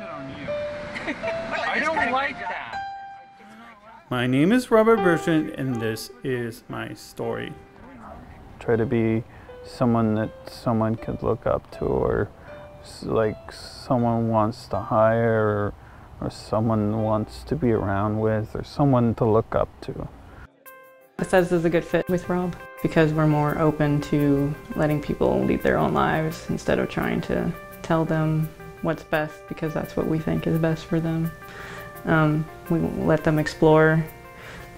shit on you. I don't like that. My name is Robert Bridgman, and this is my story. Try to be someone that someone could look up to, or like someone wants to hire, or someone wants to be around with, or someone to look up to. Bethesda is a good fit with Rob because we're more open to letting people lead their own lives instead of trying to tell them what's best, because that's what we think is best for them. We let them explore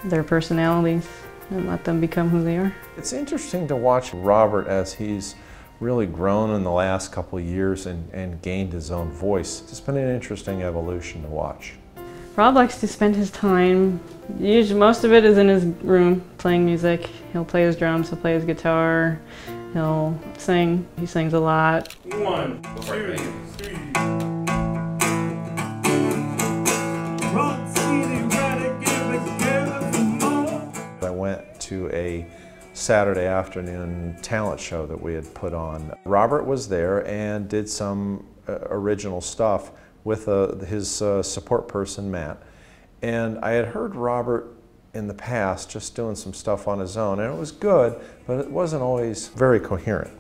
their personalities and let them become who they are. It's interesting to watch Robert as he's really grown in the last couple of years and gained his own voice. It's been an interesting evolution to watch. Rob likes to spend his time, usually most of it is in his room playing music. He'll play his drums, he'll play his guitar, he'll sing. He sings a lot. 1, 2, 3. I went to a Saturday afternoon talent show that we had put on. Robert was there and did some original stuff with his support person, Matt. And I had heard Robert in the past just doing some stuff on his own, and it was good, but it wasn't always very coherent.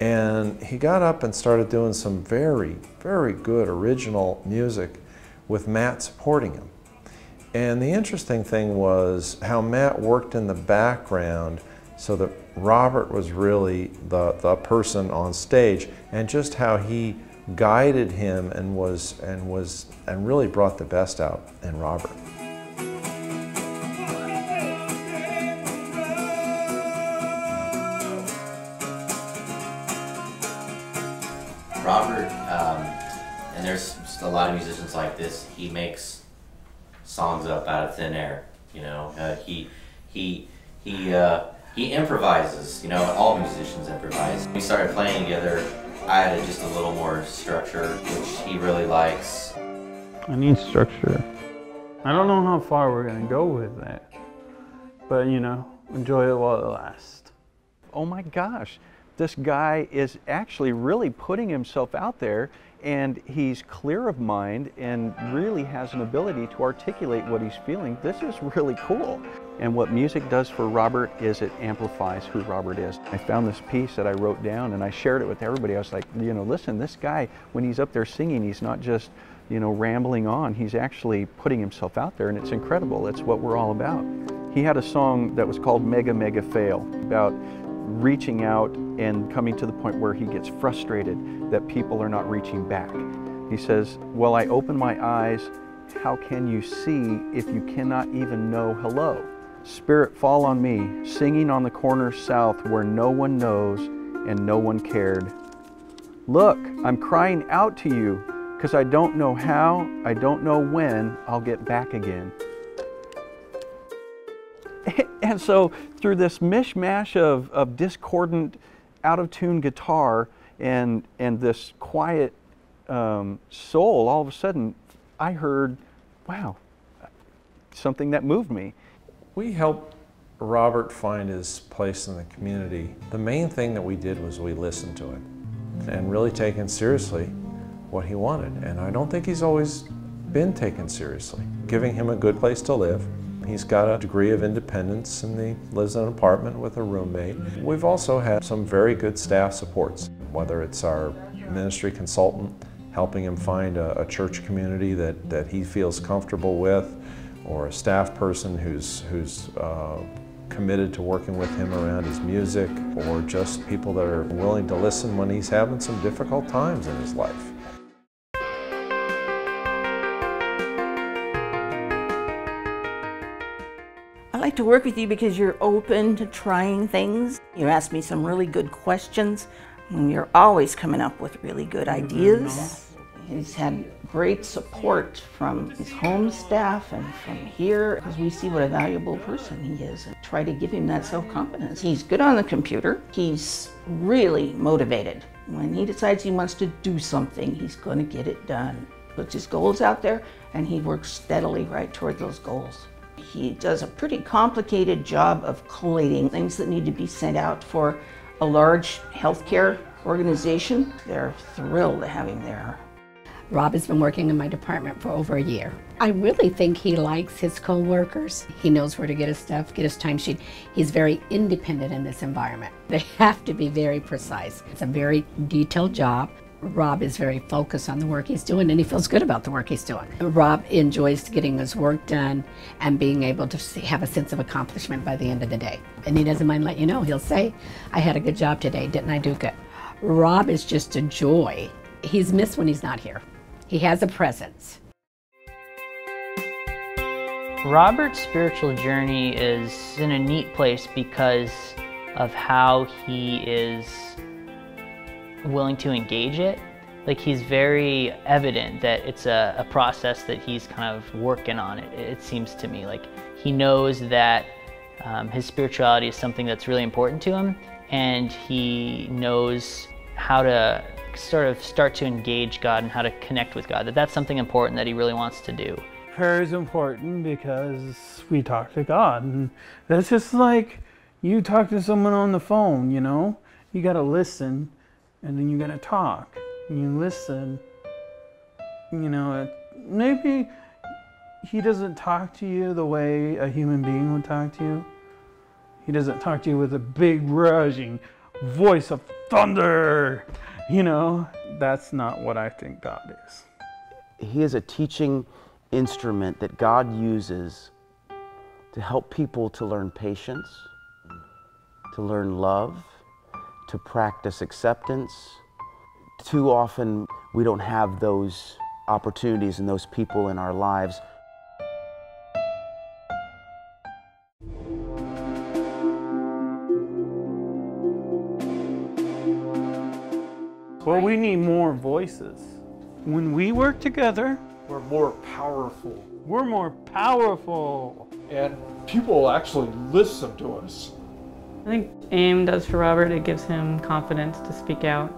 And he got up and started doing some very, very good original music with Matt supporting him. And the interesting thing was how Matt worked in the background so that Robert was really the person on stage, and just how he guided him and really brought the best out in Robert. Robert, and there's a lot of musicians like this, he makes songs up out of thin air, you know. He improvises, you know, all musicians improvise. We started playing together, I had just a little more structure, which he really likes. I need structure. I don't know how far we're gonna go with that, but you know, enjoy it while it lasts. Oh my gosh, this guy is actually really putting himself out there, and he's clear of mind and really has an ability to articulate what he's feeling. This is really cool. And what music does for Robert is it amplifies who Robert is. I found this piece that I wrote down and I shared it with everybody. I was like, you know, listen, this guy, when he's up there singing, he's not just, you know, rambling on. He's actually putting himself out there, and it's incredible. It's what we're all about. He had a song that was called Mega Mega Fail, about reaching out and coming to the point where he gets frustrated that people are not reaching back. He says, well, I open my eyes. How can you see if you cannot even know hello? Spirit fall on me, singing on the corner south where no one knows and no one cared. Look, I'm crying out to you because I don't know how, I don't know when I'll get back again. And so through this mishmash of discordant, out-of-tune guitar and this quiet soul, all of a sudden I heard, wow, something that moved me. We helped Robert find his place in the community. The main thing that we did was we listened to him and really taken seriously what he wanted. And I don't think he's always been taken seriously. Giving him a good place to live. He's got a degree of independence and he lives in an apartment with a roommate. We've also had some very good staff supports, whether it's our ministry consultant helping him find a church community that he feels comfortable with, or a staff person who's committed to working with him around his music, or just people that are willing to listen when he's having some difficult times in his life. I like to work with you because you're open to trying things. You ask me some really good questions, and you're always coming up with really good ideas. He's had great support from his home staff and from here, because we see what a valuable person he is and try to give him that self-confidence. He's good on the computer. He's really motivated. When he decides he wants to do something, he's going to get it done. Puts his goals out there, and he works steadily right toward those goals. He does a pretty complicated job of collating things that need to be sent out for a large healthcare organization. They're thrilled to have him there. Rob has been working in my department for over a year. I really think he likes his co-workers. He knows where to get his stuff, get his timesheet. He's very independent in this environment. They have to be very precise. It's a very detailed job. Rob is very focused on the work he's doing, and he feels good about the work he's doing. Rob enjoys getting his work done and being able to have a sense of accomplishment by the end of the day. And he doesn't mind letting you know. He'll say, I had a good job today, didn't I do good? Rob is just a joy. He's missed when he's not here. He has a presence. Robert's spiritual journey is in a neat place because of how he is willing to engage it. Like, he's very evident that it's a process that he's kind of working on, it seems to me. Like, he knows that his spirituality is something that's really important to him, and he knows how to sort of start to engage God and how to connect with God, that's something important that he really wants to do. Prayer is important because we talk to God, and that's just like you talk to someone on the phone, you know? You gotta listen, and then you gotta talk, and you listen. You know, maybe he doesn't talk to you the way a human being would talk to you. He doesn't talk to you with a big rushing voice of thunder. You know, that's not what I think God is. He is a teaching instrument that God uses to help people to learn patience, to learn love, to practice acceptance. Too often we don't have those opportunities and those people in our lives. Well, we need more voices. When we work together, we're more powerful. We're more powerful. And people actually listen to us. I think AIM does for Robert, it gives him confidence to speak out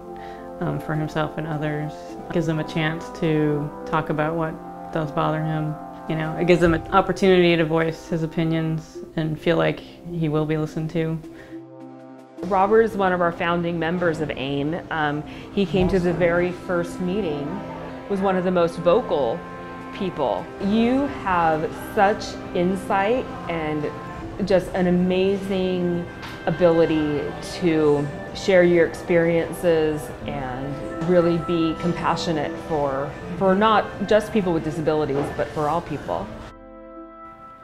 for himself and others. It gives him a chance to talk about what does bother him. You know, it gives him an opportunity to voice his opinions and feel like he will be listened to. Robert is one of our founding members of AIM. He came to the very first meeting, was one of the most vocal people. You have such insight and just an amazing ability to share your experiences and really be compassionate for not just people with disabilities, but for all people.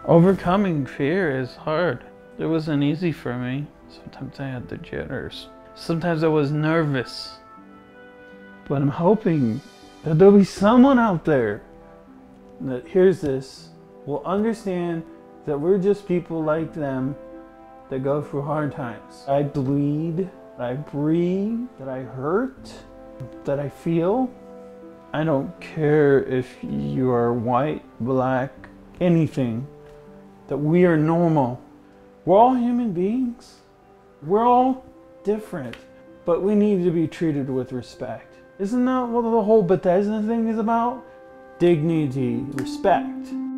Overcoming fear is hard. It wasn't easy for me. Sometimes I had the jitters. Sometimes I was nervous. But I'm hoping that there'll be someone out there that hears this, will understand that we're just people like them that go through hard times. I bleed, I breathe, that I hurt, that I feel. I don't care if you are white, black, anything, that we are normal. We're all human beings. We're all different, but we need to be treated with respect. Isn't that what the whole Bethesda thing is about? Dignity, respect.